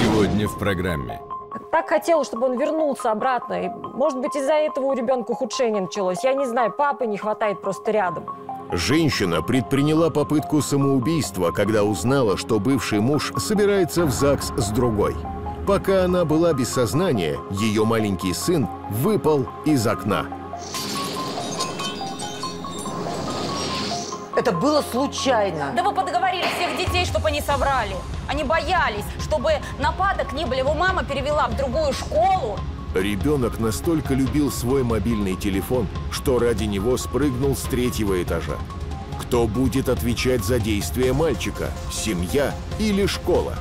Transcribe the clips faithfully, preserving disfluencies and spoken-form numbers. Сегодня в программе. Так хотела, чтобы он вернулся обратно. И, может быть, из-за этого у ребенка ухудшение началось. Я не знаю, папы не хватает просто рядом. Женщина предприняла попытку самоубийства, когда узнала, что бывший муж собирается в ЗАГС с другой. Пока она была без сознания, ее маленький сын выпал из окна. Это было случайно. Да вы подговорили всех детей, чтобы они соврали. Они боялись, чтобы нападок не было. Его мама перевела в другую школу. Ребенок настолько любил свой мобильный телефон, что ради него спрыгнул с третьего этажа. Кто будет отвечать за действия мальчика? Семья или школа?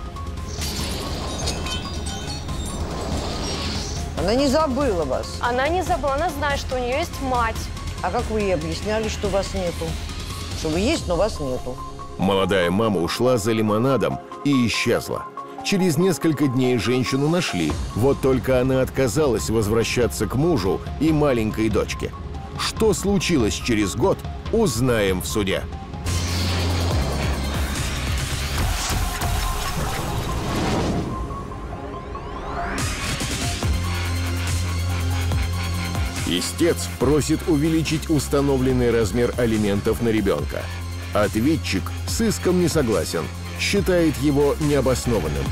Она не забыла вас. Она не забыла. Она знает, что у нее есть мать. А как вы ей объясняли, что вас нету? Что вы есть, но вас нету. Молодая мама ушла за лимонадом и исчезла. Через несколько дней женщину нашли, вот только она отказалась возвращаться к мужу и маленькой дочке. Что случилось через год, узнаем в суде. Истец просит увеличить установленный размер алиментов на ребенка. Ответчик с иском не согласен, считает его необоснованным.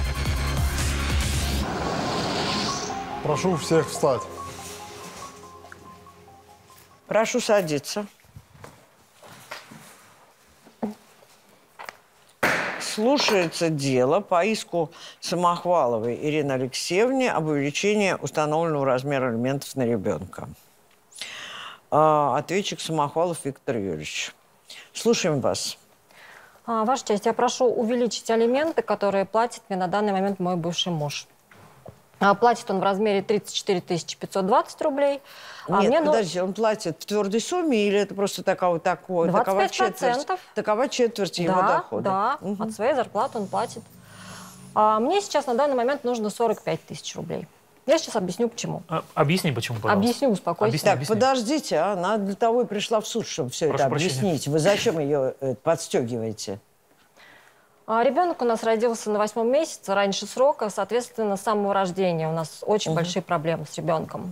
Прошу всех встать. Прошу садиться. Слушается дело по иску Самохваловой Ирины Алексеевны об увеличении установленного размера алиментов на ребенка. Ответчик Самохвалов Виктор Юрьевич. Слушаем вас. А, Ваша честь, я прошу увеличить алименты, которые платит мне на данный момент мой бывший муж. А, платит он в размере тридцать четыре тысячи пятьсот двадцать рублей. А Нет, мне подожди, ну... он платит в твердой сумме или это просто такова, такова, такова четверть, такова четверть да, его дохода? Да, угу. От своей зарплаты он платит. А, мне сейчас на данный момент нужно сорок пять тысяч рублей. Я сейчас объясню, почему. А, объясни, почему, пожалуйста. Объясню, успокойтесь. Так, объясни. Подождите, а? Она для того и пришла в суд, чтобы все Прошу это объяснить. Прощения. Вы зачем ее подстегиваете? А, ребенок у нас родился на восьмом месяце, раньше срока, соответственно, с самого рождения. У нас очень угу. большие проблемы с ребенком.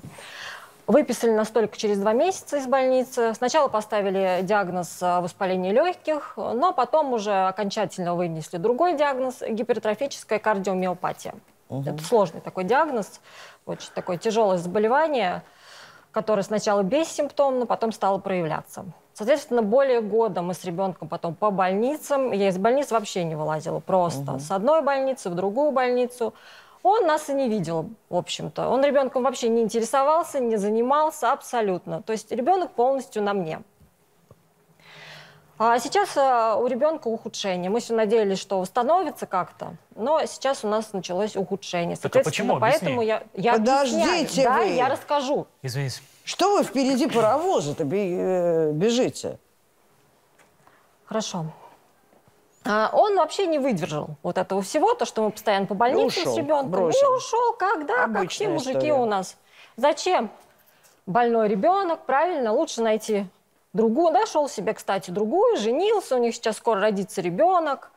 Выписали нас только через два месяца из больницы. Сначала поставили диагноз воспаления легких, но потом уже окончательно вынесли другой диагноз – гипертрофическая кардиомиопатия. Угу. Это сложный такой диагноз, очень такое тяжелое заболевание, которое сначала бессимптомно, потом стало проявляться. Соответственно, более года мы с ребенком потом по больницам. Я из больницы вообще не вылазила, просто угу. с одной больницы в другую больницу. Он нас и не видел, в общем-то. Он ребенком вообще не интересовался, не занимался абсолютно. То есть ребенок полностью на мне. А сейчас у ребенка ухудшение. Мы все надеялись, что восстановится как-то, но сейчас у нас началось ухудшение. Соответственно, так, а почему? Поэтому я, я Подождите да, вы. я расскажу. Извините. Что вы впереди паровоза-то бежите? Хорошо. Он вообще не выдержал вот этого всего, то, что мы постоянно по больнице с ребенком. И ушел, как, да, как все мужики у нас. Зачем? Больной ребенок, правильно, лучше найти другую. Нашел себе, кстати, другую, женился, у них сейчас скоро родится ребенок.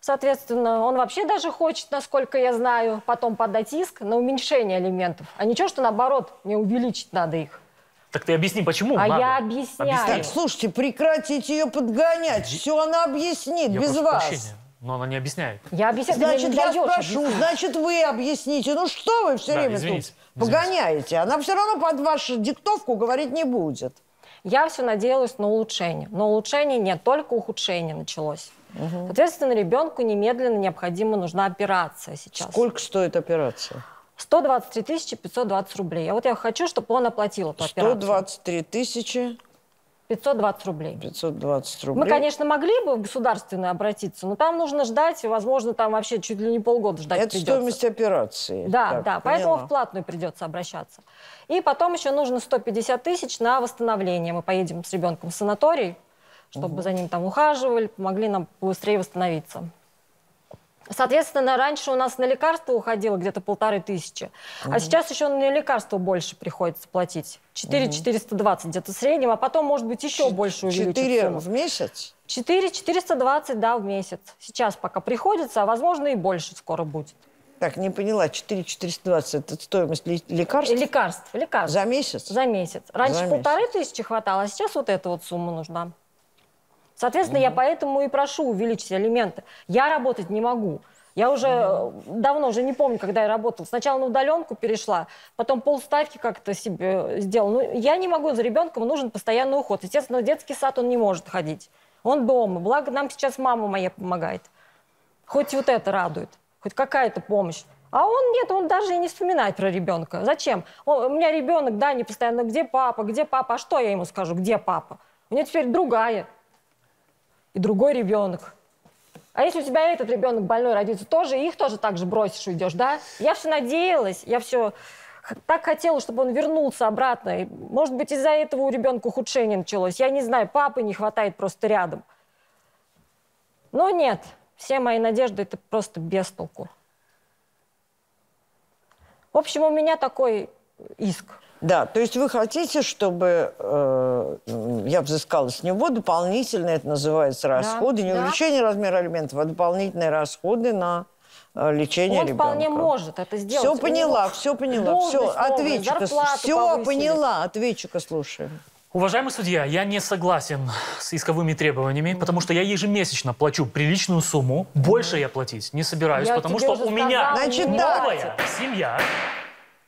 Соответственно, он вообще даже хочет, насколько я знаю, потом подать иск на уменьшение алиментов. А ничего, что наоборот, не увеличить надо их. Так ты объясни, почему? А мама. я объясняю. Объясняю. Так, слушайте, прекратите ее подгонять. Все она объяснит я без вас. Прощения, но она не объясняет. Я объясняю. Значит, не я даешь, спрошу, объясняю. Значит, вы объясните. Ну что вы все да, время извините, тут извините. погоняете? Она все равно под вашу диктовку говорить не будет. Я все надеялась на улучшение. Но улучшения нет, только ухудшение началось. Угу. Соответственно, ребенку немедленно необходимо нужна операция сейчас. Сколько стоит операция? сто двадцать три тысячи пятьсот двадцать рублей. А вот я хочу, чтобы он оплатил эту операцию. сто двадцать три тысячи пятьсот двадцать рублей. пятьсот двадцать рублей. Мы, конечно, могли бы в государственную обратиться, но там нужно ждать, и, возможно, там вообще чуть ли не полгода ждать Это придется. стоимость операции. Да, так, да, поняла. Поэтому в платную придется обращаться. И потом еще нужно сто пятьдесят тысяч на восстановление. Мы поедем с ребенком в санаторий, чтобы угу. за ним там ухаживали, помогли нам быстрее восстановиться. Соответственно, раньше у нас на лекарства уходило где-то полторы тысячи, угу. а сейчас еще на лекарства больше приходится платить. четыре тысячи четыреста двадцать где-то в среднем, а потом, может быть, еще больше увеличится. четыре в месяц? четыре тысячи четыреста двадцать, да, в месяц. Сейчас пока приходится, а возможно и больше скоро будет. Так, не поняла, четыре тысячи четыреста двадцать это стоимость лекарств? Лекарств, лекарств. За месяц? За месяц. Раньше полторы тысячи хватало, а сейчас вот эта вот сумма нужна. Соответственно, угу. я поэтому и прошу увеличить алименты. Я работать не могу. Я уже угу. давно уже не помню, когда я работала. Сначала на удаленку перешла, потом полставки как-то себе сделала. Ну, я не могу, за ребенком нужен постоянный уход. Естественно, в детский сад он не может ходить. Он дома. Благо, нам сейчас мама моя помогает. Хоть вот это радует. Хоть какая-то помощь. А он нет, он даже и не вспоминает про ребенка. Зачем? Он, у меня ребенок, да, не постоянно, где папа, где папа? А что я ему скажу, где папа? У меня теперь другая. И другой ребенок. А если у тебя этот ребенок больной родится, тоже их тоже так же бросишь, уйдешь, да? Я все надеялась, я все так хотела, чтобы он вернулся обратно. И, может быть, из-за этого у ребенка ухудшение началось. Я не знаю, папы не хватает просто рядом. Но нет, все мои надежды это просто бестолку. В общем, у меня такой иск. Да, то есть вы хотите, чтобы э, я взыскала с него дополнительно, это называется расходы, да, не да. увеличение размера алиментов, а дополнительные расходы на э, лечение он ребенка. Он вполне может это сделать. Все поняла, все поняла, все, ответчика, все поняла, ответчика слушаем. Уважаемый судья, я не согласен с исковыми требованиями, mm-hmm. потому что я ежемесячно плачу приличную сумму, mm-hmm. больше я платить не собираюсь, я потому что у меня значит, новая да. семья.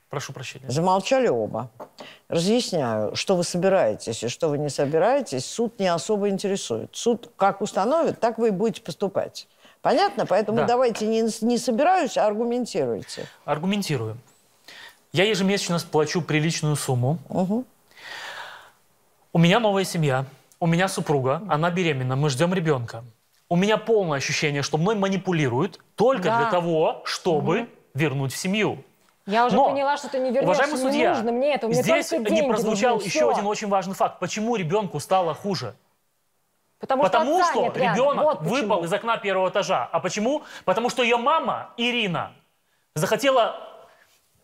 Прошу прощения. Замолчали оба. Разъясняю, что вы собираетесь и что вы не собираетесь, суд не особо интересует. Суд как установит, так вы и будете поступать. Понятно? Поэтому да. давайте не, не собираюсь, а аргументируйте. Аргументирую. Я ежемесячно плачу приличную сумму. Угу. У меня новая семья, у меня супруга, она беременна, мы ждем ребенка. У меня полное ощущение, что мной манипулируют только да. для того, чтобы угу. вернуть в семью. Я уже Но, поняла, что ты не вернешь, уважаемый судья, не нужно мне это, у меня здесь только деньги не прозвучал нужны, еще все. Один очень важный факт. Почему ребенку стало хуже? Потому, Потому что, что ребенок вот выпал из окна первого этажа. А почему? Потому что ее мама, Ирина, захотела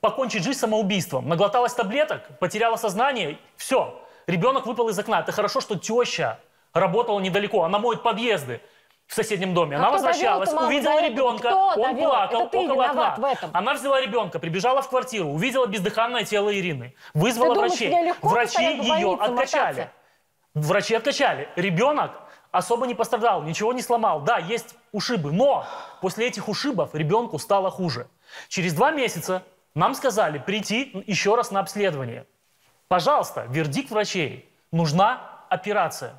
покончить жизнь самоубийством. Наглоталась таблеток, потеряла сознание, все. Ребенок выпал из окна. Это хорошо, что теща работала недалеко, она моет подъезды. В соседнем доме. А она возвращалась, довел, увидела довел, ребенка, он довел? Плакал около окна. Она взяла ребенка, прибежала в квартиру, увидела бездыханное тело Ирины, вызвала врачей. Врачи ее откачали. Врачи откачали. Ребенок особо не пострадал, ничего не сломал. Да, есть ушибы, но после этих ушибов ребенку стало хуже. Через два месяца нам сказали прийти еще раз на обследование. Пожалуйста, вердикт врачей. Нужна операция.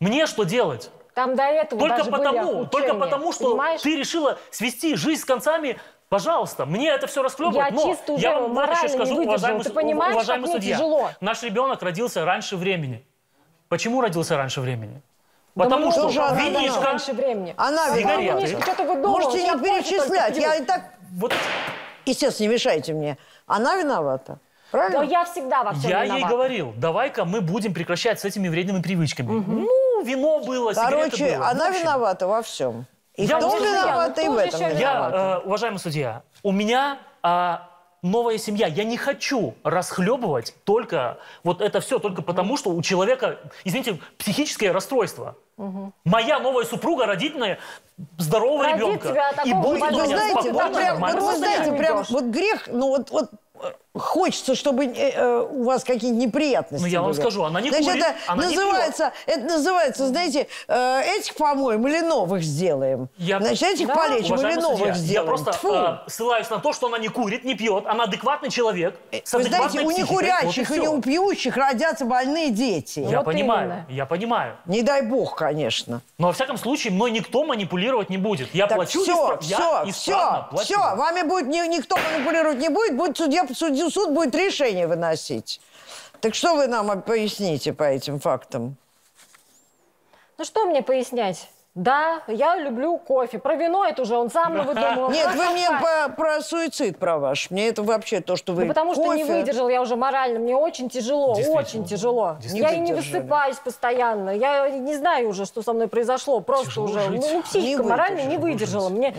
Мне что делать? Там до этого только потому, только потому, что понимаешь? Ты решила свести жизнь с концами. Пожалуйста, мне это все расхлебывать. Я но чисто уже я вам вот еще скажу, уважаемый, ты понимаешь, уважаемый судья, тяжело. Наш ребенок родился раньше времени. Почему родился раньше времени? Да потому что видишь, как раньше времени. Она виновата. Можете не перечислять. Я и так. Вот. Естественно, не мешайте мне. Она виновата. Правильно? Да я всегда во всем я виновата. Ей говорил, давай-ка мы будем прекращать с этими вредными привычками. Угу. Ну, вино было, короче, было. она общем, виновата во всем. И я в том виновата, и в этом виновата. Я, э, уважаемый судья, у меня э, новая семья. Я не хочу расхлебывать только вот это все, только потому, что у человека, извините, психическое расстройство. Угу. Моя новая супруга родительная, здорового Родит ребенка. И будет у меня спокойно, прям, вот, вы знаете, прям вот грех, ну вот... вот хочется, чтобы э, у вас какие-то неприятности. Ну, я вам были. Скажу, она не Значит, курит, это она называется, не это называется, знаете, э, этих помоем или новых сделаем. Я... Значит, этих да. полечим Уважаемый или новых судья, сделаем. Я просто э, ссылаюсь на то, что она не курит, не пьет, она адекватный человек. Вы знаете, у некурящих вот и, и неупьющих родятся больные дети. Я вот понимаю, именно. я понимаю. Не дай бог, конечно. Но, во всяком случае, мной никто манипулировать не будет. Я так плачу, все, исправ... все, я все, плачу. все, вами будет никто манипулировать не будет, будет судья суд будет решение выносить. Так что вы нам поясните по этим фактам? Ну что мне пояснять? Да, я люблю кофе. Про вино это уже он сам выдумал. Нет, вы мне про суицид, про ваш. Мне это вообще то, что вы... Потому что не выдержал я уже морально. Мне очень тяжело, очень тяжело. Я и не высыпаюсь постоянно. Я не знаю уже, что со мной произошло. Просто уже, ну, психика морально не выдержала. Мне...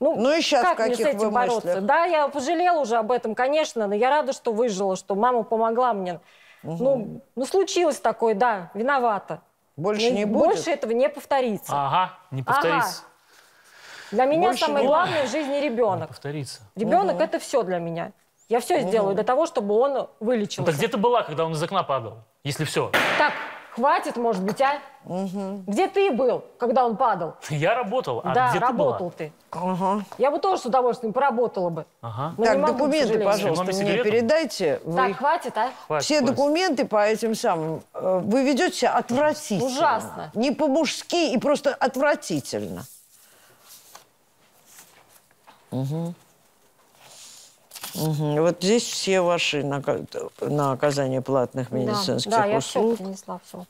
Ну и сейчас как мне с этим бороться? Да, я пожалела уже об этом, конечно. Но я рада, что выжила, что мама помогла мне. Ну, случилось такое, да, виновата. Больше не будет? Больше этого не повторится. Ага, не повторится. Ага. Для меня больше самое главное в жизни ребенок. Не повторится. Ребенок угу. это все для меня. Я все угу. сделаю для того, чтобы он вылечился. Ну, так где ты была, когда он из окна падал? Если все. Так, хватит, может быть, а? Угу. Где ты был, когда он падал? Я работал, а да, где работал ты была? ты. Ага. Я бы тоже с удовольствием поработала бы. Ага. Так, могу, документы, пожалуйста, мне передайте. Вы... Так, хватит, а? Хватит, Все хватит. документы по этим самым. Вы ведете себя отвратительно. Ужасно. Не по-мужски и просто отвратительно. Угу. Угу. Вот здесь все ваши на, на оказание платных медицинских да, да, услуг. Да, я все принесла, все.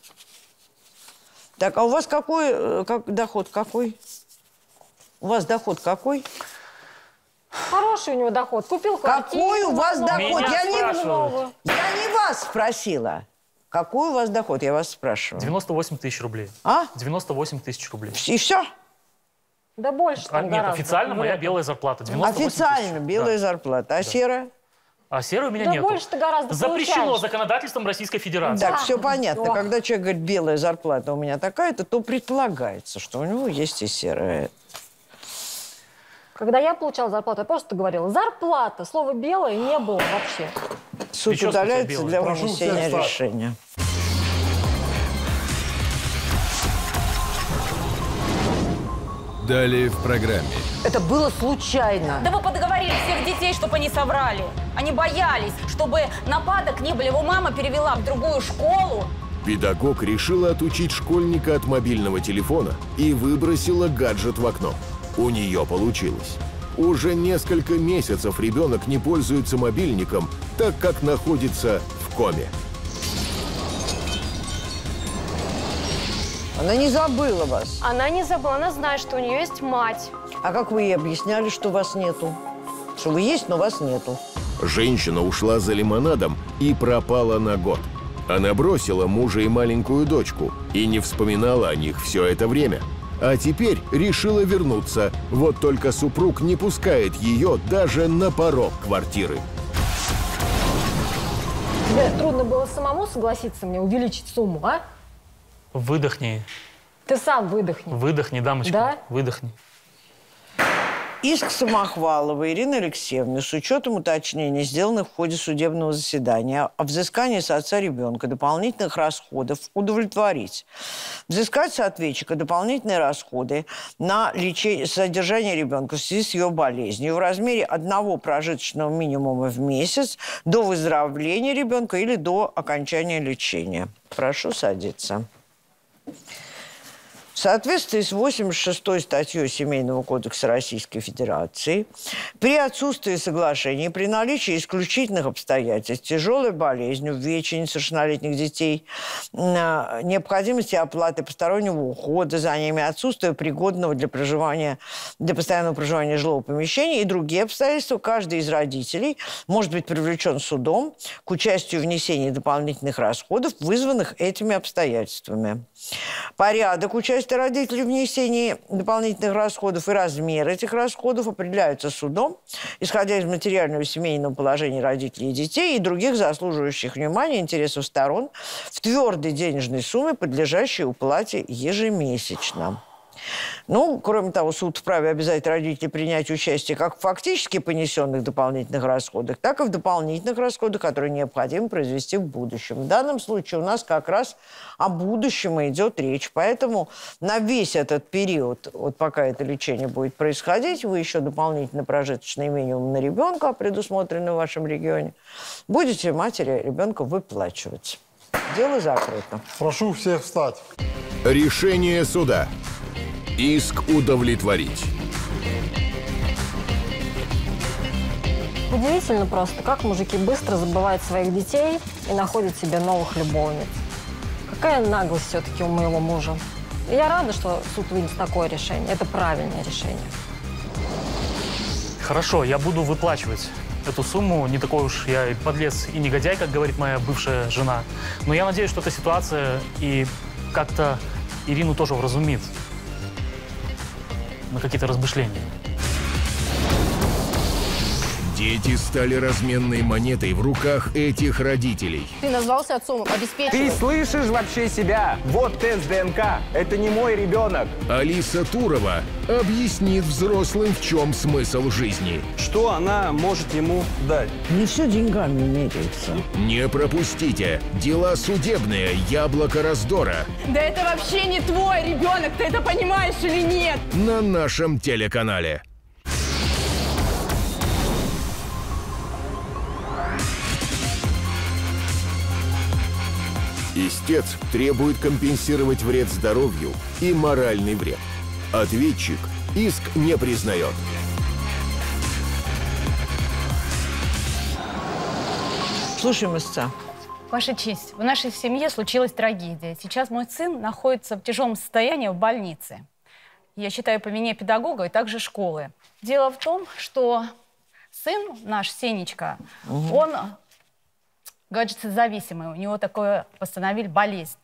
Так, а у вас какой как, доход какой? У вас доход какой? Хороший у него доход. Купил квартиру. Какой у вас доход? Я не, я не вас спросила. Какой у вас доход? Я вас спрашиваю. девяносто восемь тысяч рублей. А? девяносто восемь тысяч рублей. И все? Да больше там а, Нет, гораздо. официально моя белая зарплата. Официально белая да. зарплата. А да. серая? А серой у меня да нету. Больше-то гораздо Запрещено получаешь. законодательством Российской Федерации. Так, да. все понятно. Ох. Когда человек говорит, белая зарплата у меня такая-то, то предполагается, что у него есть и серая. Когда я получала зарплату, я просто говорила, зарплата, слово белое не было вообще. Суд удаляется для вынесения решения. Далее в программе. Это было случайно. Да вы подговорили всех детей, чтобы они соврали. Они боялись, чтобы нападок не было. Его мама перевела в другую школу. Педагог решила отучить школьника от мобильного телефона и выбросила гаджет в окно. У нее получилось. Уже несколько месяцев ребенок не пользуется мобильником, так как находится в коме. Она не забыла вас. Она не забыла, она знает, что у нее есть мать. А как вы ей объясняли, что вас нету? Что вы есть, но вас нету. Женщина ушла за лимонадом и пропала на год. Она бросила мужа и маленькую дочку и не вспоминала о них все это время. А теперь решила вернуться. Вот только супруг не пускает ее даже на порог квартиры. Тебе трудно было самому согласиться мне увеличить сумму, а? Выдохни. Ты сам выдохни. Выдохни, дамочка. Да? Выдохни. Иск Самохваловой Ирины Алексеевны с учетом уточнений, сделанных в ходе судебного заседания, о взыскании с отца ребенка дополнительных расходов удовлетворить. Взыскать с ответчика дополнительные расходы на лечение, содержание ребенка в связи с ее болезнью в размере одного прожиточного минимума в месяц до выздоровления ребенка или до окончания лечения. Прошу садиться. В соответствии с восемьдесят шестой статьей Семейного кодекса Российской Федерации, при отсутствии соглашений, при наличии исключительных обстоятельств, тяжелой болезнью, увечья несовершеннолетних детей, необходимости оплаты постороннего ухода за ними, отсутствие пригодного для проживания, для постоянного проживания жилого помещения и другие обстоятельства, каждый из родителей может быть привлечен судом к участию в внесении дополнительных расходов, вызванных этими обстоятельствами. Порядок участия родителей в внесении дополнительных расходов и размер этих расходов определяются судом, исходя из материального и семейного положения родителей и детей и других заслуживающих внимания интересов сторон в твердой денежной сумме, подлежащей уплате ежемесячно. Ну, кроме того, суд вправе обязать родителей принять участие как в фактически понесенных дополнительных расходах, так и в дополнительных расходах, которые необходимо произвести в будущем. В данном случае у нас как раз о будущем идет речь. Поэтому на весь этот период, вот пока это лечение будет происходить, вы еще дополнительно прожиточный минимум на ребенка, предусмотренный в вашем регионе, будете матери ребенка выплачивать. Дело закрыто. Прошу всех встать. Решение суда. Иск удовлетворить. Удивительно просто, как мужики быстро забывают своих детей и находят себе новых любовниц. Какая наглость все-таки у моего мужа. И я рада, что суд вынес такое решение. Это правильное решение. Хорошо, я буду выплачивать эту сумму. Не такой уж я и подлец, и негодяй, как говорит моя бывшая жена. Но я надеюсь, что эта ситуация и как-то Ирину тоже вразумит на какие-то размышления. Дети стали разменной монетой в руках этих родителей. Ты назвался отцом, обеспеченным. Ты слышишь вообще себя? Вот тест ДНК. Это не мой ребенок. Алиса Турова объяснит взрослым, в чем смысл жизни. Что она может ему дать? Не все деньгами меряется. Не пропустите. Дела судебные. Яблоко раздора. Да это вообще не твой ребенок. Ты это понимаешь или нет? На нашем телеканале. Истец требует компенсировать вред здоровью и моральный вред. Ответчик иск не признает. Слушаем истца. Ваша честь, в нашей семье случилась трагедия. Сейчас мой сын находится в тяжелом состоянии в больнице. Я считаю по вине педагога и также школы. Дело в том, что сын наш, Сенечка, угу. он... гаджетозависимый, у него такое постановили болезнь.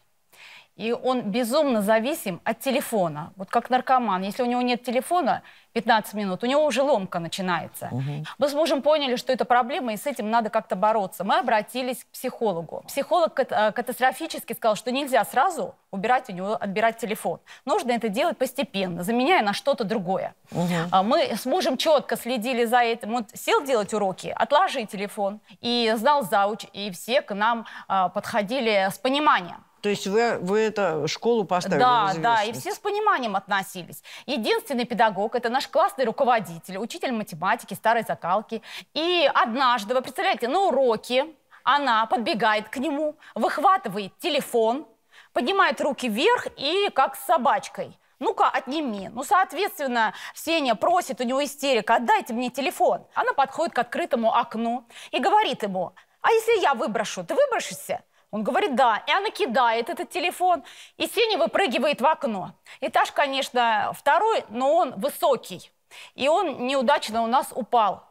И он безумно зависим от телефона, вот как наркоман. Если у него нет телефона пятнадцать минут, у него уже ломка начинается. Угу. Мы с мужем поняли, что это проблема, и с этим надо как-то бороться. Мы обратились к психологу. Психолог катастрофически сказал, что нельзя сразу убирать у него, отбирать телефон. Нужно это делать постепенно, заменяя на что-то другое. Угу. Мы с мужем четко следили за этим. Он сел делать уроки, отложи телефон, и знал зауч, и все к нам подходили с пониманием. То есть вы, вы эту школу поставили в известность? Да, да, и все с пониманием относились. Единственный педагог – это наш классный руководитель, учитель математики, старой закалки. И однажды, вы представляете, на уроке она подбегает к нему, выхватывает телефон, поднимает руки вверх и как с собачкой. Ну-ка, отними. Ну, соответственно, Сеня просит, у него истерика, отдайте мне телефон. Она подходит к открытому окну и говорит ему, а если я выброшу, ты выброшишься? Он говорит, да. И она кидает этот телефон. И Сеня выпрыгивает в окно. Этаж, конечно, второй, но он высокий. И он неудачно у нас упал.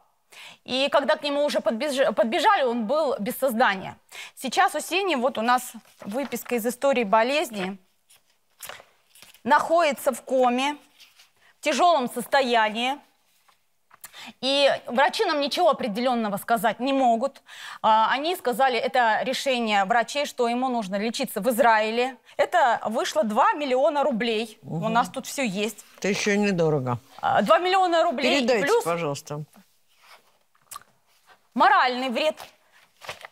И когда к нему уже подбежали, он был без сознания. Сейчас у Сени, вот у нас выписка из истории болезни, находится в коме, в тяжелом состоянии. И врачи нам ничего определенного сказать не могут. Они сказали, это решение врачей, что ему нужно лечиться в Израиле. Это вышло два миллиона рублей. Угу. У нас тут все есть. Это еще недорого. два миллиона рублей. Передайте, плюс пожалуйста. Моральный вред.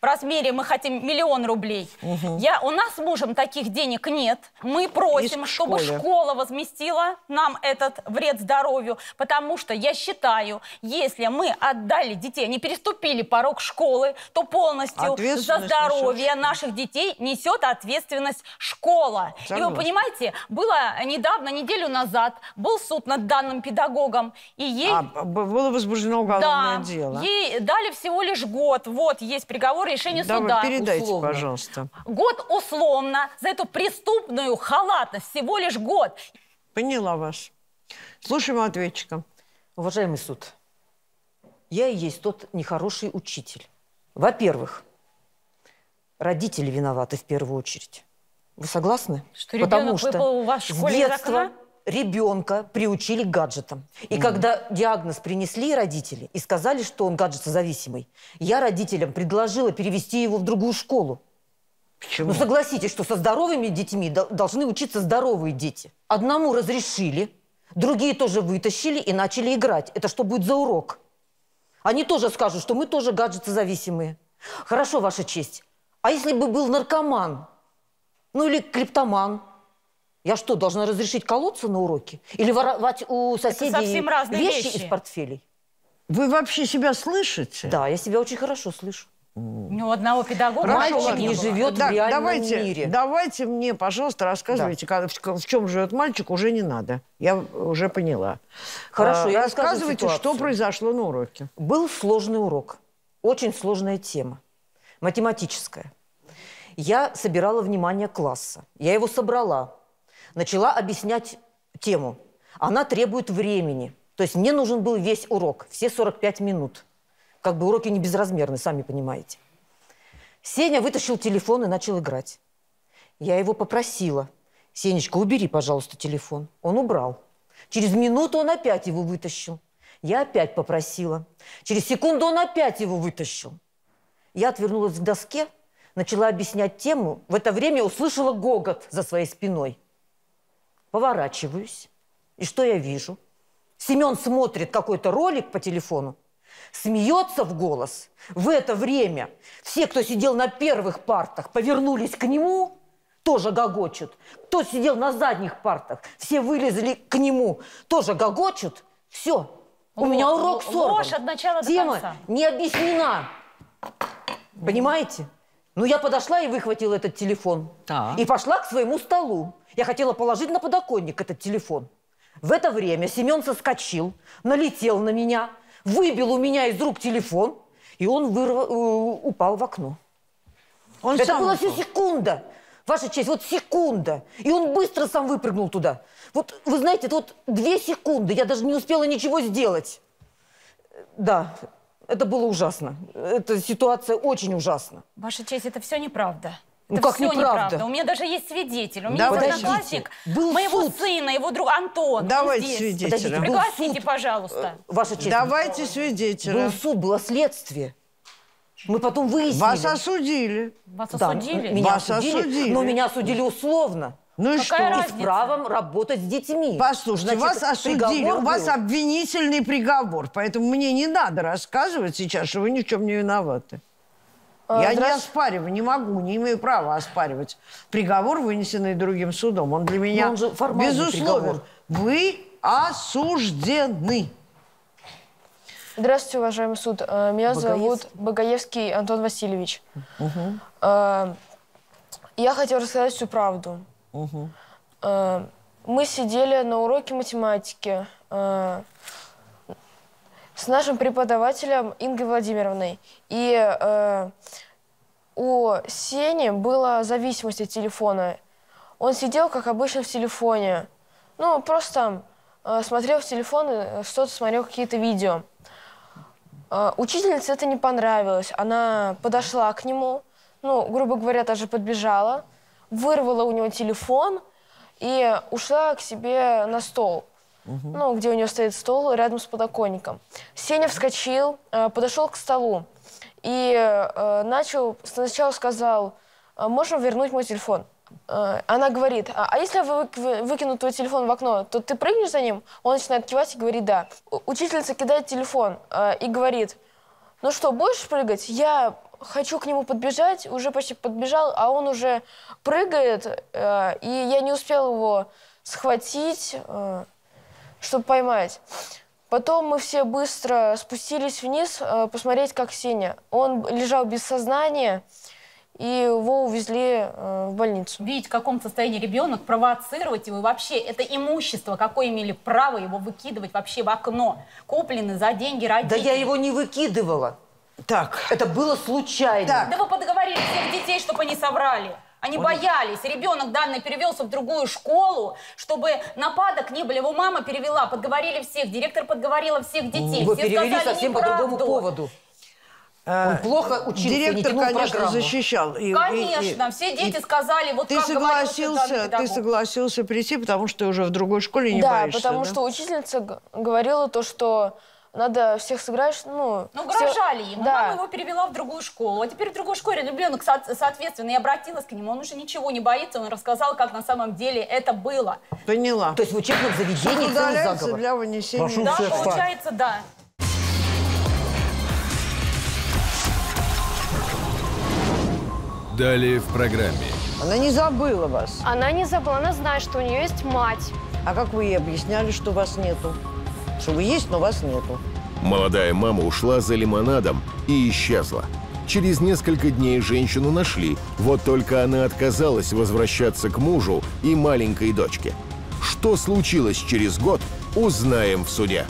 В размере мы хотим миллион рублей. Угу. Я, у нас с мужем таких денег нет. Мы просим, чтобы школа возместила нам этот вред здоровью. Потому что я считаю, если мы отдали детей, они переступили порог школы, то полностью за здоровье наших детей несет ответственность школа. Согласна. И вы понимаете, было недавно, неделю назад, был суд над данным педагогом. И ей... а, было возбуждено уголовное да, дело. Ей дали всего лишь год. Вот есть приговор. Решение да, суда. Передайте, условно. Пожалуйста. Год условно за эту преступную халатность. Всего лишь год. Поняла вас. Слушаем ответчика. Уважаемый суд, я и есть тот нехороший учитель. Во-первых, родители виноваты в первую очередь. Вы согласны? Что Потому что у вас в детстве ребенка приучили к гаджетам. И mm. когда диагноз принесли родители и сказали, что он гаджетозависимый, я родителям предложила перевести его в другую школу. Почему? Ну согласитесь, что со здоровыми детьми должны учиться здоровые дети. Одному разрешили, другие тоже вытащили и начали играть. Это что будет за урок? Они тоже скажут, что мы тоже гаджетозависимые. Хорошо, Ваша честь. А если бы был наркоман? Ну или криптоман? Я что, должна разрешить колоться на уроки? Или воровать у соседей вещи, вещи из портфелей? Вы вообще себя слышите? Да, я себя очень хорошо слышу. Ну, одного педагога мальчик не живет в реальном мире. Давайте мне, пожалуйста, рассказывайте, да. в чем живет мальчик, уже не надо. Я уже поняла. Хорошо, а, я рассказывайте, что произошло на уроке. Был сложный урок. Очень сложная тема. Математическая. Я собирала внимание класса. Я его собрала. начала объяснять тему. Она требует времени. То есть мне нужен был весь урок, все сорок пять минут. Как бы уроки не безразмерны, сами понимаете. Сеня вытащил телефон и начал играть. Я его попросила. Сенечка, убери, пожалуйста, телефон. Он убрал. Через минуту он опять его вытащил. Я опять попросила. Через секунду он опять его вытащил. Я отвернулась к доске, начала объяснять тему. В это время услышала гогот за своей спиной. Поворачиваюсь. И что я вижу? Семен смотрит какой-то ролик по телефону, смеется в голос. В это время все, кто сидел на первых партах, повернулись к нему, тоже гогочут. Кто сидел на задних партах, все вылезли к нему, тоже гогочут. Все, у меня урок сорван. Тема не объяснена. Понимаете? Ну, я подошла и выхватила этот телефон. И пошла к своему столу. Я хотела положить на подоконник этот телефон. В это время Семен соскочил, налетел на меня, выбил у меня из рук телефон, и он вырвал, упал в окно. Он Это была все секунда, Ваша честь, вот секунда. И он быстро сам выпрыгнул туда. Вот, вы знаете, это вот две секунды, я даже не успела ничего сделать. Да, это было ужасно. Эта ситуация очень ужасна. Ваша честь, это все неправда. Это ну как все неправда? неправда? У меня даже есть свидетель. У меня Давай. есть одноклассник Был моего суд. сына, его друга Антон. Давайте свидетеля. Пригласите, пожалуйста. Ваша честь. Давайте свидетеля. Был суд, было следствие. Мы потом выяснили. Вас осудили. Вас да, осудили? Меня Вас осудили, осудили. Но меня осудили условно. Ну и что? И с правом работать с детьми. Послушайте, Значит, вас осудили, у вас был. обвинительный приговор. Поэтому мне не надо рассказывать сейчас, что вы ни в чем не виноваты. Я не оспариваю, не могу, не имею права оспаривать приговор, вынесенный другим судом. Он для меня безусловен. Вы осуждены. Здравствуйте, уважаемый суд. Меня зовут Багаевский Антон Васильевич. Угу. Я хотела рассказать всю правду. Угу. Мы сидели на уроке математики с нашим преподавателем Ингой Владимировной. И э, у Сени была зависимость от телефона. Он сидел, как обычно, в телефоне. Ну, просто э, смотрел в телефон, что-то смотрел, какие-то видео. Э, учительнице это не понравилось. Она подошла к нему, ну, грубо говоря, даже подбежала, вырвала у него телефон и ушла к себе на стол. Угу. Ну, где у нее стоит стол рядом с подоконником. Сеня вскочил, э, подошел к столу и э, начал, сначала сказал, можно вернуть мой телефон? Э, она говорит, а, а если я выкину твой телефон в окно, то ты прыгнешь за ним? Он начинает кивать и говорит, да. Учительница кидает телефон э, и говорит, ну что, будешь прыгать? Я хочу к нему подбежать, уже почти подбежал, а он уже прыгает, э, и я не успел его схватить, э, чтобы поймать. Потом мы все быстро спустились вниз, э, посмотреть, как Сеня. Он лежал без сознания, и его увезли э, в больницу. Видеть, в каком состоянии ребенок, провоцировать его, и вообще это имущество, какое имели право его выкидывать вообще в окно, куплены за деньги родителей. Да я его не выкидывала. Так. Это было случайно. Так. Да вы подговорили всех детей, чтобы они соврали. Они боялись. Ребенок данный перевелся в другую школу, чтобы нападок не было. Его мама перевела, подговорили всех, директор подговорила всех детей. Его все перевели совсем неправду. по другому поводу. Он плохо учился, Директор, не конечно, программу. защищал. И, конечно, и, и, все дети и, сказали, вот ты как согласился, Ты согласился прийти, потому что ты уже в другой школе не да, боишься. Потому да, потому что учительница говорила то, что... Надо всех сыграть, ну... Ну, угрожали все... ему. Да. Мама его перевела в другую школу. А теперь в другой школе ребенок, соответственно, и обратилась к нему. Он уже ничего не боится. Он рассказал, как на самом деле это было. Поняла. То есть в учебных заведениях целый заговор. Для вынесения... Прошу да, получается, факт. да. Далее в программе. Она не забыла вас. Она не забыла. Она знает, что у нее есть мать. А как вы ей объясняли, что вас нету? Что вы есть, но вас нету. Молодая мама ушла за лимонадом и исчезла. Через несколько дней женщину нашли, вот только она отказалась возвращаться к мужу и маленькой дочке. Что случилось через год, узнаем в суде.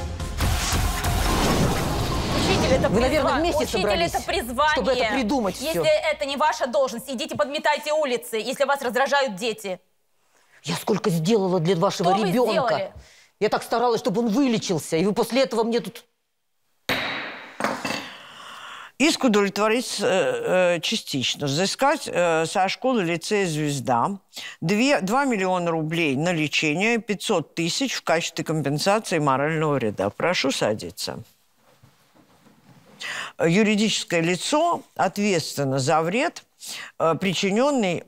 Учитель, это, Вы, призва... наверное, вместе Учитель это призвание, чтобы это придумать. Если все. это не ваша должность, идите подметайте улицы, если вас раздражают дети. я сколько сделала для вашего что ребенка. Я так старалась, чтобы он вылечился. И вы после этого мне тут... Иск удовлетворится э, частично. Взыскать э, со школы лицея «Звезда» два миллиона рублей на лечение, пятьсот тысяч в качестве компенсации морального вреда. Прошу садиться. Юридическое лицо ответственно за вред, причиненный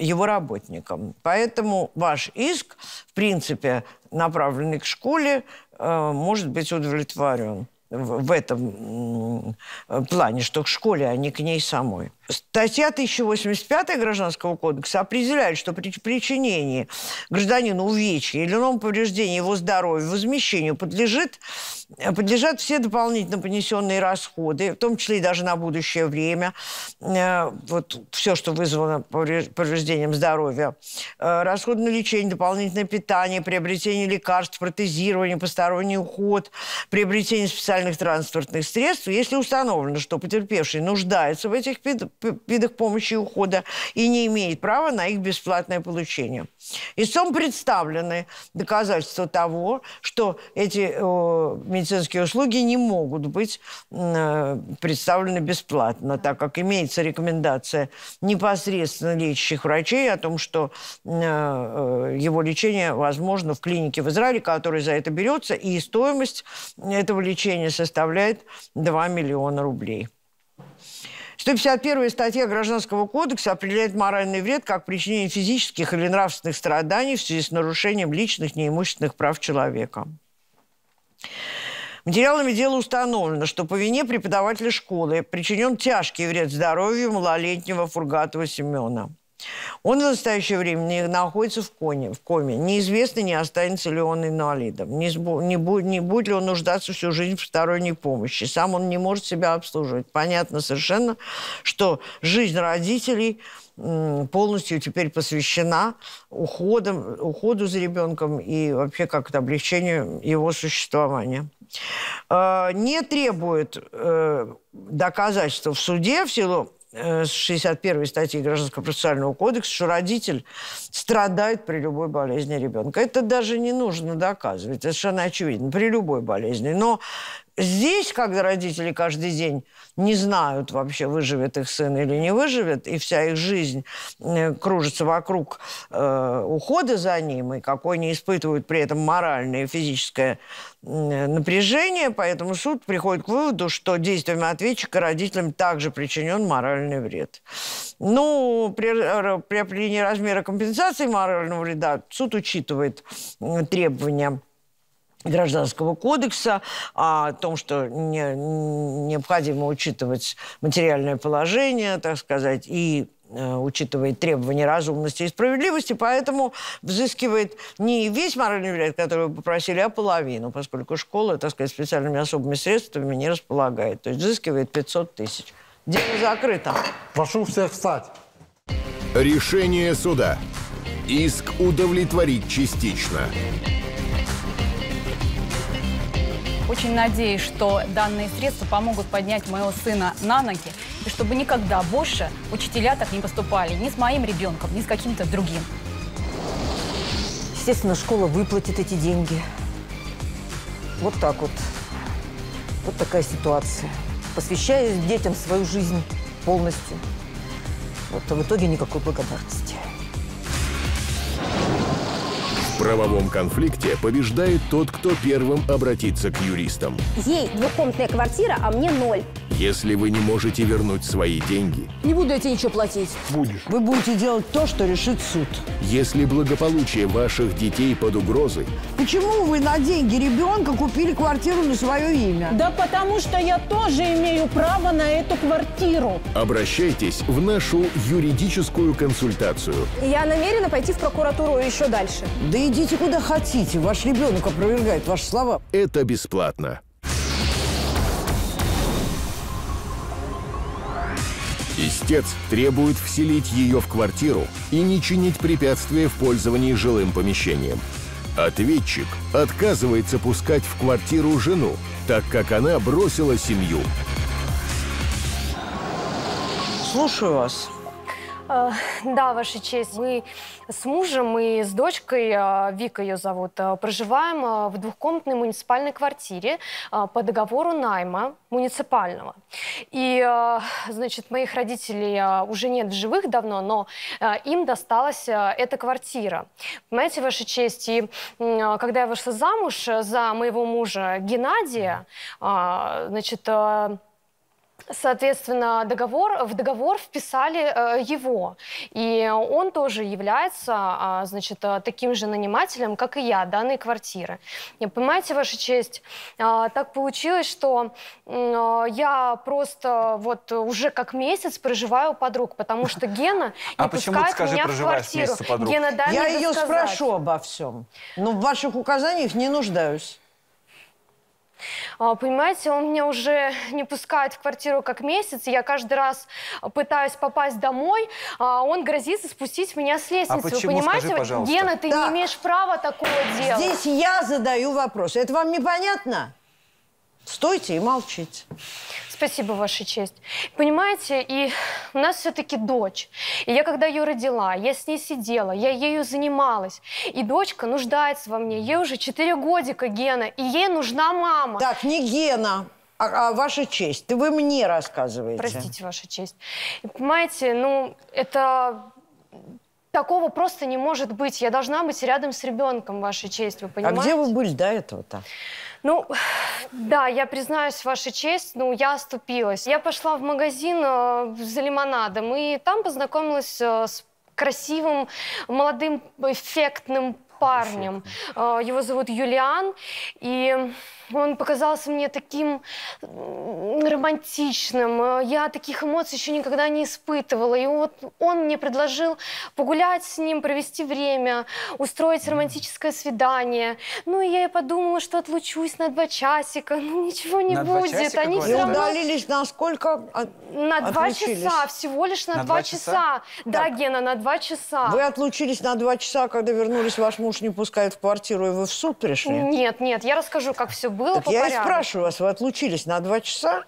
его работникам. Поэтому ваш иск, в принципе, направленный к школе, может быть удовлетворен в этом плане, что к школе, а не к ней самой. Статья тысяча восемьдесят пятая Гражданского кодекса определяет, что при причинении гражданину увечья или ином повреждении его здоровья возмещению подлежит, подлежат все дополнительно понесенные расходы, в том числе и даже на будущее время, вот все, что вызвано повреждением здоровья, расходы на лечение, дополнительное питание, приобретение лекарств, протезирование, посторонний уход, приобретение специальных транспортных средств, если установлено, что потерпевший нуждается в этих питаниях, видах помощи и ухода и не имеет права на их бесплатное получение. Истцом представлены доказательства того, что эти э, медицинские услуги не могут быть э, представлены бесплатно, так как имеется рекомендация непосредственно лечащих врачей о том, что э, его лечение возможно в клинике в Израиле, которая за это берется, и стоимость этого лечения составляет два миллиона рублей. сто пятьдесят первая статья Гражданского кодекса определяет моральный вред как причинение физических или нравственных страданий в связи с нарушением личных неимущественных прав человека. Материалами дела установлено, что по вине преподавателя школы причинен тяжкий вред здоровью малолетнего Фургатова Семена. Он в настоящее время находится в коме. В коме. Неизвестно, не останется ли он инвалидом, не, сбу, не, бу, не будет ли он нуждаться всю жизнь в посторонней помощи. Сам он не может себя обслуживать. Понятно совершенно, что жизнь родителей полностью теперь посвящена уходам, уходу за ребенком и вообще как-то облегчению его существования. Не требует доказательства в суде в силу с шестьдесят первой статьи Гражданского процессуального кодекса, что родитель страдает при любой болезни ребенка. Это даже не нужно доказывать, это совершенно очевидно, при любой болезни. Но здесь, когда родители каждый день не знают вообще, выживет их сын или не выживет, и вся их жизнь кружится вокруг э, ухода за ним, и какой они испытывают при этом моральное и физическое э, напряжение, поэтому суд приходит к выводу, что действиями ответчика родителям также причинен моральный вред. Ну, при, при определении размера компенсации морального вреда суд учитывает э, требования Гражданского кодекса о том, что не, необходимо учитывать материальное положение, так сказать, и э, учитывает требования разумности и справедливости, поэтому взыскивает не весь моральный вред, который вы попросили, а половину, поскольку школа, так сказать, специальными особыми средствами не располагает. То есть взыскивает пятьсот тысяч. Дело закрыто. Прошу всех встать. Решение суда. Иск удовлетворить частично. Очень надеюсь, что данные средства помогут поднять моего сына на ноги, и чтобы никогда больше учителя так не поступали ни с моим ребенком, ни с каким-то другим. Естественно, школа выплатит эти деньги. Вот так вот. Вот такая ситуация. Посвящаю детям свою жизнь полностью. Вот, а в итоге никакой благодарности. В правовом конфликте побеждает тот, кто первым обратится к юристам. Ей двухкомнатная квартира, а мне ноль. Если вы не можете вернуть свои деньги... Не буду я тебе ничего платить. Будешь. Вы будете делать то, что решит суд. Если благополучие ваших детей под угрозой... Почему вы на деньги ребенка купили квартиру на свое имя? Да потому что я тоже имею право на эту квартиру. Обращайтесь в нашу юридическую консультацию. Я намерена пойти в прокуратуру еще дальше. Да и идите куда хотите, ваш ребенок опровергает ваши слова. Это бесплатно. Истец требует вселить ее в квартиру и не чинить препятствия в пользовании жилым помещением. Ответчик отказывается пускать в квартиру жену, так как она бросила семью. Слушаю вас. Да, Ваша честь, мы с мужем и с дочкой, Вика ее зовут, проживаем в двухкомнатной муниципальной квартире по договору найма муниципального. И, значит, моих родителей уже нет в живых давно, но им досталась эта квартира. Понимаете, Ваша честь, и когда я вышла замуж за моего мужа Геннадия, значит... Соответственно, договор, в договор вписали э, его. И он тоже является э, значит, таким же нанимателем, как и я, данной квартиры. И, понимаете, Ваша честь, э, так получилось, что э, я просто вот уже как месяц проживаю у подруг, потому что Гена не пускает меня в квартиру. Гена, дай мне досказать. Я ее спрошу обо всем, но в ваших указаниях не нуждаюсь. Понимаете, он меня уже не пускает в квартиру как месяц, я каждый раз пытаюсь попасть домой, а он грозится спустить меня с лестницы. А почему, вы понимаете, скажи, пожалуйста. Гена, ты так. не имеешь права такого делать. Здесь я задаю вопрос. Это вам непонятно? Стойте и молчите. Спасибо, Ваша честь. Понимаете, и у нас все-таки дочь. И я, когда ее родила, я с ней сидела, я ею занималась. И дочка нуждается во мне. Ей уже четыре годика, Гена, и ей нужна мама. Так, не Гена, а, а Ваша честь. Ты вы мне рассказываете. Простите, Ваша честь. И, понимаете, ну, это... Такого просто не может быть. Я должна быть рядом с ребенком, Ваша честь, вы понимаете? А где вы были до этого-то? Ну, да, я признаюсь, Ваша честь, ну, я оступилась. Я пошла в магазин э, за лимонадом, и там познакомилась э, с красивым, молодым, эффектным парнем. Эффектный. Э, его зовут Юлиан, и... Он показался мне таким романтичным. Я таких эмоций еще никогда не испытывала. И вот он мне предложил погулять с ним, провести время, устроить романтическое свидание. Ну, и я и подумала, что отлучусь на два часика. Ну, ничего не будет. Они все равно... удалились на сколько? На два часа. Всего лишь на два часа. Да, Гена, на два часа. Вы отлучились на два часа, когда вернулись, ваш муж не пускает в квартиру, и вы в суд пришли? Нет, нет, я расскажу, как все было. Так я и спрашиваю вас, вы отлучились на два часа?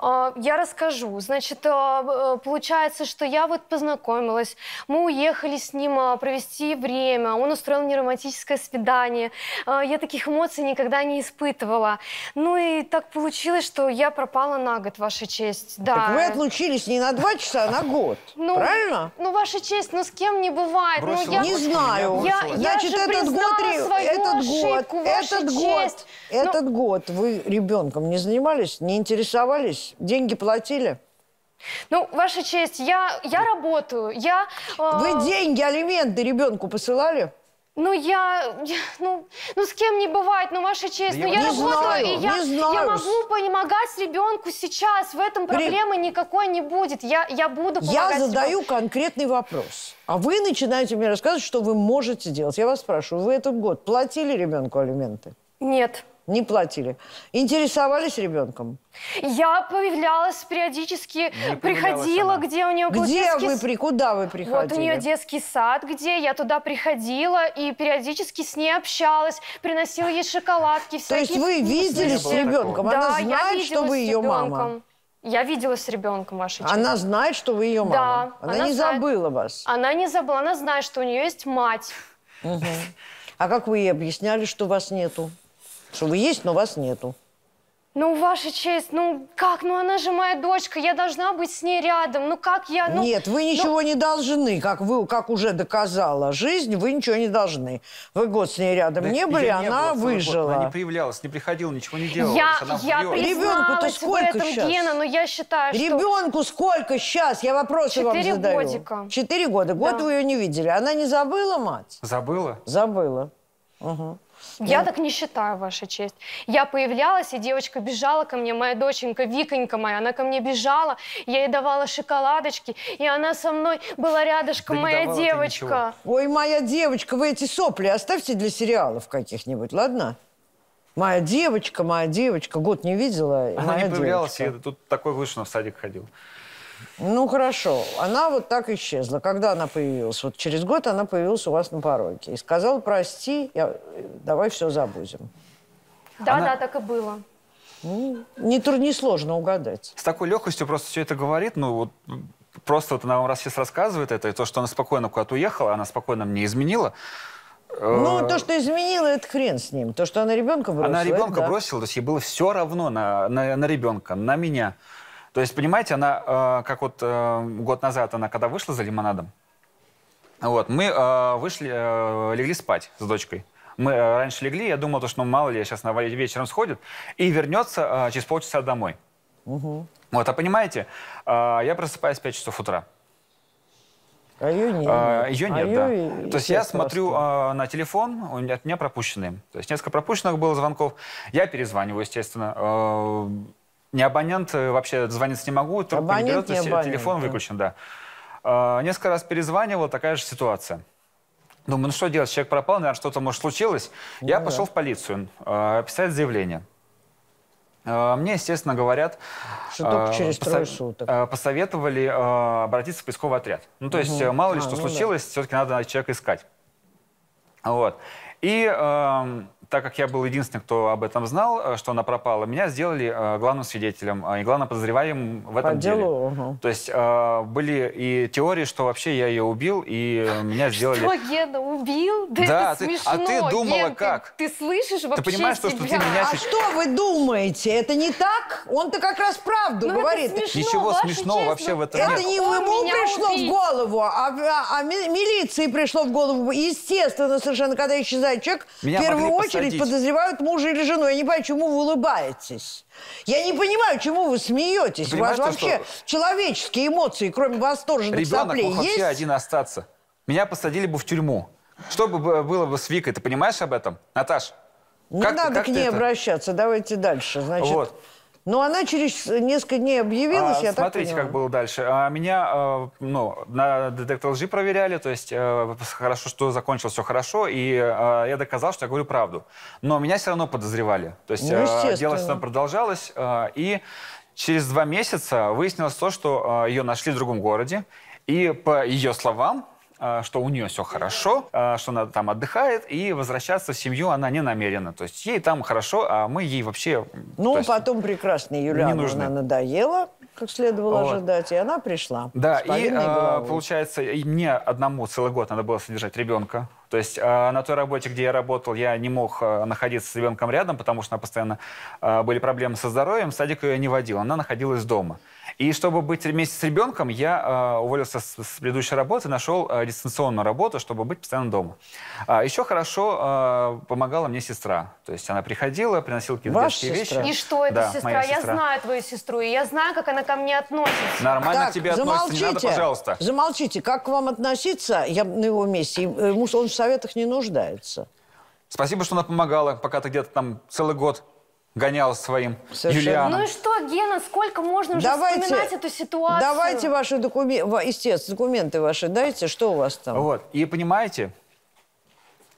Я расскажу. Значит, получается, что я вот познакомилась, мы уехали с ним провести время, он устроил мне романтическое свидание, я таких эмоций никогда не испытывала. Ну и так получилось, что я пропала на год, Ваша честь. Да. Так вы отлучились не на два часа, а на год, ну, правильно? Ну, Ваша честь, ну с кем не бывает. Ну, я... Не знаю. Я, Значит, я этот, год, этот, ошибку, год, этот год, этот год, этот год. год вы ребенком не занимались, не интересовались, деньги платили? Ну, Ваша честь, я, я работаю, я... Э... Вы деньги, алименты ребенку посылали? Ну, я... Ну, ну, с кем не бывает, ну, Ваша честь, да ну, я не работаю, знаю, и я, не знаю. я могу помогать ребенку сейчас, в этом проблемы При... никакой не будет, я, я буду помогать. Я задаю ребенку конкретный вопрос, а вы начинаете мне рассказывать, что вы можете делать. Я вас спрашиваю, вы этот год платили ребенку алименты? Нет. Не платили. Интересовались ребенком? Я появлялась периодически, не приходила, где у нее был где детский... Где вы, при... куда вы приходили? Вот у нее детский сад, где я туда приходила и периодически с ней общалась, приносила ей шоколадки, всякие... То есть вы виделись с ребенком? Да, она знает, что вы ее мама? Я виделась с ребенком, Маша. Она знает, что вы ее мама? Да. Она, она не знает... забыла вас? Она не забыла, она знает, что у нее есть мать. Угу. А как вы ей объясняли, что вас нету? Что вы есть, но вас нету. Ну, Ваша честь, ну как? Ну она же моя дочка, я должна быть с ней рядом. Ну как я... Ну, Нет, вы ничего ну... не должны, как, вы, как уже доказала жизнь, вы ничего не должны. Вы год с ней рядом да не были, не она было, выжила. Она не проявлялась, не приходила, ничего не делала. Я, я Ребенку-то сколько сейчас? Гена, но я считаю, что... Ребенку сколько сейчас? Я вопросы вам задаю. Четыре годика. Четыре года. Год да. вы ее не видели. Она не забыла, мать? Забыла? Забыла. Угу. Я ну. так не считаю, Ваша честь. Я появлялась, и девочка бежала ко мне, моя доченька, Виконька моя, она ко мне бежала, я ей давала шоколадочки, и она со мной была рядышком, да моя девочка. Ой, моя девочка, вы эти сопли оставьте для сериалов каких-нибудь, ладно? Моя девочка, моя девочка, год не видела, Она моя не появлялась, девочка. И тут такой вышел, в садик ходил. Ну, хорошо. Она вот так исчезла. Когда она появилась? Вот через год она появилась у вас на пороге. И сказала, прости, я... давай все забудем. Да, она... да, так и было. Ну, не трудно, не сложно угадать. С такой легкостью просто все это говорит, ну вот... просто вот она вам раз сейчас рассказывает это, и то, что она спокойно куда-то уехала, она спокойно мне изменила. Ну, то, что изменила, это хрен с ним. То, что она ребенка бросила. Она ребенка это, бросила, да. То есть ей было все равно на, на, на ребенка, на меня. То есть, понимаете, она, как вот год назад, она когда вышла за лимонадом, вот, мы вышли, легли спать с дочкой. Мы раньше легли, я думал, что ну, мало ли, сейчас на вечером сходит, и вернется через полчаса домой. Угу. Вот, а понимаете, я просыпаюсь в пять часов утра. А ее нет. А, ее нет, а да. Ее То есть я смотрю а, на телефон, у меня, от меня пропущенные. То есть несколько пропущенных было звонков. Я перезваниваю, естественно. А, не абонент, вообще звониться не могу, трубку не берет, телефон да. выключен, да. А, несколько раз перезванивал, такая же ситуация. Думаю, ну что делать, человек пропал, наверное, что-то, может, случилось. Ну, я да. пошел в полицию а, писать заявление. Мне, естественно, говорят, что через трое суток. Посоветовали обратиться в поисковый отряд. Ну, то угу. есть, мало ли а, что ну случилось, да. все-таки надо человека искать. Вот. И э, так как я был единственным, кто об этом знал, что она пропала, меня сделали главным свидетелем и главным подозреваемым в этом По деле. Делу, угу. То есть, э, были и теории, что вообще я ее убил, и меня сделали... Что, Гена, убил? Да, да это ты... смешно, а ты думала Ген, как? Ты, ты слышишь вообще ты понимаешь, себя? Что, что ты меня... А что вы думаете? Это не так? Он-то как раз правду Но говорит. Смешно, Ничего смешного честно. Вообще в этом это нет. Это не ему пришло убить. В голову, а, а, а милиции пришло в голову. Естественно, совершенно, когда исчезает человек, меня в первую очередь посадить. Подозревают мужа или жену. Я не понимаю, чему вы улыбаетесь. Я не понимаю, чему вы смеетесь. Ты У вас вообще что? Человеческие эмоции, кроме восторженных Ребенок соплей, есть? Ребенок мог вообще один остаться. Меня посадили бы в тюрьму. Что бы было бы с Викой? Ты понимаешь об этом, Наташ? Не как, надо как к ней это? Обращаться. Давайте дальше. Значит, вот. Но она через несколько дней объявилась, а, я смотрите, так поняла. Как было дальше. А, меня а, ну, на детектор лжи проверяли, то есть а, хорошо, что закончилось все хорошо, и а, я доказал, что я говорю правду. Но меня все равно подозревали. То есть ну, а, дело все равно продолжалось, а, и через два месяца выяснилось то, что а, ее нашли в другом городе, и по ее словам, что у нее все хорошо, что она там отдыхает, и возвращаться в семью она не намерена. То есть ей там хорошо, а мы ей вообще... Ну, потом прекрасно Юлиану она надоела, как следовало вот. Ожидать, и она пришла. Да, и головой. Получается, и мне одному целый год надо было содержать ребенка. То есть на той работе, где я работал, я не мог находиться с ребенком рядом, потому что она постоянно были проблемы со здоровьем, садик ее не водил, она находилась дома. И чтобы быть вместе с ребенком, я э, уволился с, с предыдущей работы, нашел э, дистанционную работу, чтобы быть постоянно дома. А, еще хорошо э, помогала мне сестра. То есть она приходила, приносила какие-то детские вещи. И что это да, сестра? Я сестра. Знаю твою сестру, и я знаю, как она ко мне относится. Нормально так, к тебе замолчите, относится, не надо, пожалуйста. Замолчите, как к вам относиться, я на его месте, ему он в советах не нуждается. Спасибо, что она помогала, пока ты где-то там целый год... гонял своим Совершенно. Юлианом. Ну и что, Гена, сколько можно уже давайте, вспоминать эту ситуацию? Давайте ваши документы, естественно, документы ваши дайте, что у вас там? Вот, и понимаете,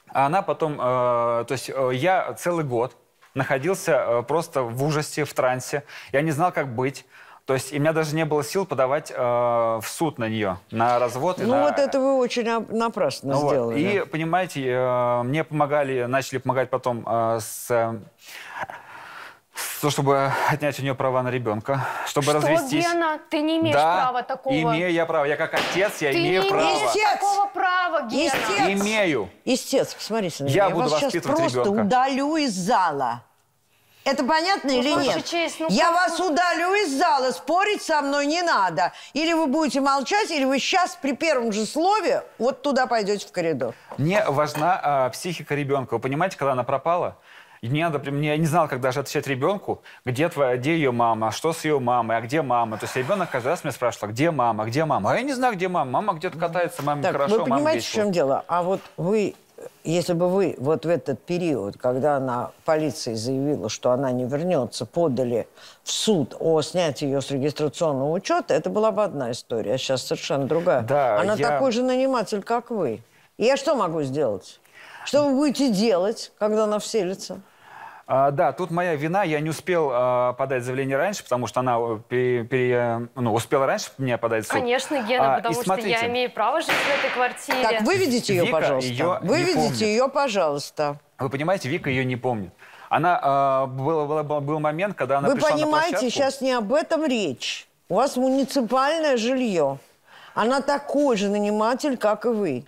она потом, э, то есть э, я целый год находился э, просто в ужасе, в трансе, я не знал, как быть. То есть и у меня даже не было сил подавать э, в суд на нее, на развод. Ну на... вот это вы очень напрасно ну, сделали. Вот. И, да. понимаете, э, мне помогали, начали помогать потом э, с... Э, То, чтобы отнять у нее права на ребенка, чтобы что, развестись. Гена, ты не имеешь да, права такого. Имею я право. Я как отец, я ты имею не право. Ты не такого права, Гена. Истец. Имею. Истец, посмотрите на меня. Я, я буду вас воспитывать ребенка. Я просто удалю из зала. Это понятно ну, или слушай, нет? Честь, ну, я как... вас удалю из зала, спорить со мной не надо. Или вы будете молчать, или вы сейчас при первом же слове вот туда пойдете в коридор. Мне важна э, психика ребенка. Вы понимаете, когда она пропала? Мне надо, я не знал, как даже отвечать ребенку, где, твоя, где ее мама, что с ее мамой, а где мама. То есть ребенок каждый раз меня спрашивал, где мама, где мама. А я не знаю, где мама. Мама где-то катается, маме так, хорошо, мама весело. Вы понимаете, в чем дело? А вот вы, если бы вы вот в этот период, когда она полиции заявила, что она не вернется, подали в суд о снятии ее с регистрационного учета, это была бы одна история, а сейчас совершенно другая. Да, она я... такой же наниматель, как вы. И я что могу сделать? Что вы будете делать, когда она вселится? А, да, тут моя вина, я не успел а, подать заявление раньше, потому что она пере, пере, ну, успела раньше мне подать в суд. Конечно, Гена, а, потому что смотрите, я имею право жить в этой квартире. Так, выведите ее, Вика пожалуйста. Ее выведите ее, пожалуйста. Вы понимаете, Вика ее не помнит. Она, а, был, был, был момент, когда она Вы пришла понимаете, на площадку. Сейчас не об этом речь. У вас муниципальное жилье. Она такой же наниматель, как и вы.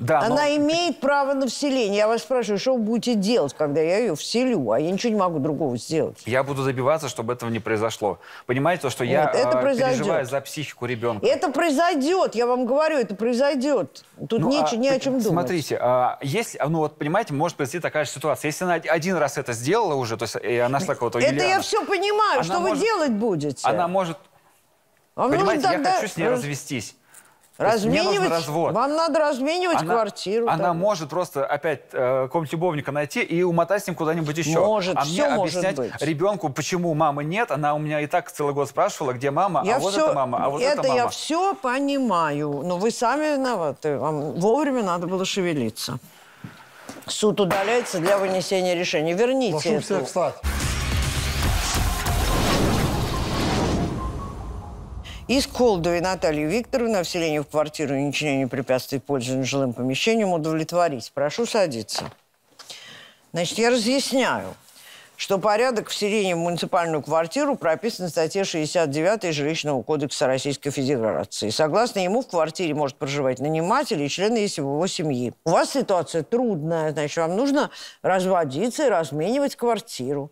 Да, Она но... имеет право на вселение. Я вас спрашиваю, что вы будете делать, когда я ее вселю? А я ничего не могу другого сделать. Я буду добиваться, чтобы этого не произошло. Понимаете, то, что Нет, я это переживаю за психику ребенка. Это произойдет, я вам говорю, это произойдет. Тут ну, нечего, а, ни о чем думать. Смотрите, а, если, ну вот понимаете, может произойти такая же ситуация. Если она один раз это сделала уже, то есть и она стала кого-то... Это Юлиана, я все понимаю, что может, вы делать будете. Она может... Вам понимаете, я тогда... хочу с ней развестись. Разменивать, вам надо разменивать она, квартиру. Она там. может просто опять э, какого-нибудь любовника найти и умотать с ним куда-нибудь еще. Может, а все мне может объяснять быть. Ребенку, почему мамы нет. Она у меня и так целый год спрашивала, где мама, я а все, вот это мама, а вот это, это мама. Это я все понимаю, но вы сами виноваты. Вам вовремя надо было шевелиться. Суд удаляется для вынесения решения. Верните эту... Из Колдовой Натальи Викторовны о вселении в квартиру и нечинению препятствий пользованию жилым помещением удовлетворить. Прошу садиться. Значит, я разъясняю, что порядок вселения в муниципальную квартиру прописан в статье шестьдесят девятой Жилищного кодекса Российской Федерации. Согласно ему, в квартире может проживать наниматель и члены его семьи. У вас ситуация трудная, значит, вам нужно разводиться и разменивать квартиру.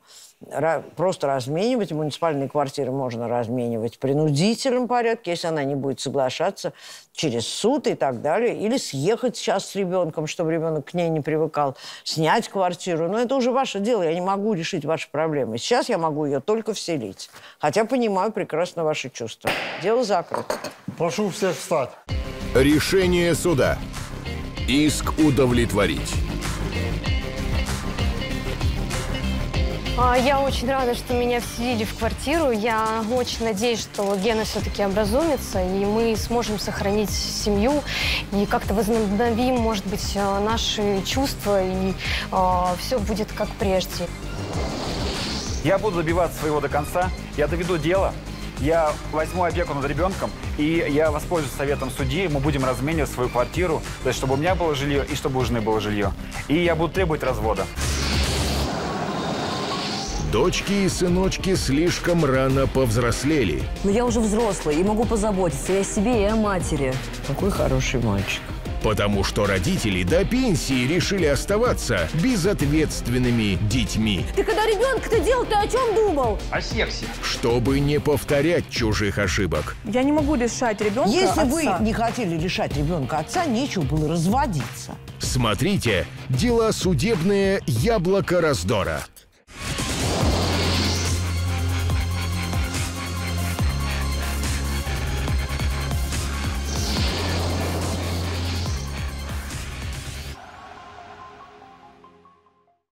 Просто разменивать. Муниципальные квартиры можно разменивать в принудительном порядке, если она не будет соглашаться, через суд и так далее. Или съехать сейчас с ребенком, чтобы ребенок к ней не привыкал. Снять квартиру. Но это уже ваше дело. Я не могу решить ваши проблемы. Сейчас я могу ее только вселить. Хотя понимаю прекрасно ваши чувства. Дело закрыто. Прошу всех встать. Решение суда. Иск удовлетворить. Я очень рада, что меня вселили в квартиру. Я очень надеюсь, что Гена все-таки образумится, и мы сможем сохранить семью, и как-то возобновим, может быть, наши чувства, и э, все будет как прежде. Я буду добиваться своего до конца. Я доведу дело. Я возьму опеку над ребенком, и я воспользуюсь советом судьи. Мы будем разменивать свою квартиру, то есть чтобы у меня было жилье и чтобы у жены было жилье. И я буду требовать развода. Дочки и сыночки слишком рано повзрослели. Но я уже взрослый и могу позаботиться и о себе, и о матери. Какой хороший мальчик. Потому что родители до пенсии решили оставаться безответственными детьми. Ты когда ребенка-то делал, ты о чем думал? О сексе. Чтобы не повторять чужих ошибок. Я не могу лишать ребенка Если отца. Вы не хотели лишать ребенка отца, нечего было разводиться. Смотрите «Дела судебные. Яблоко раздора».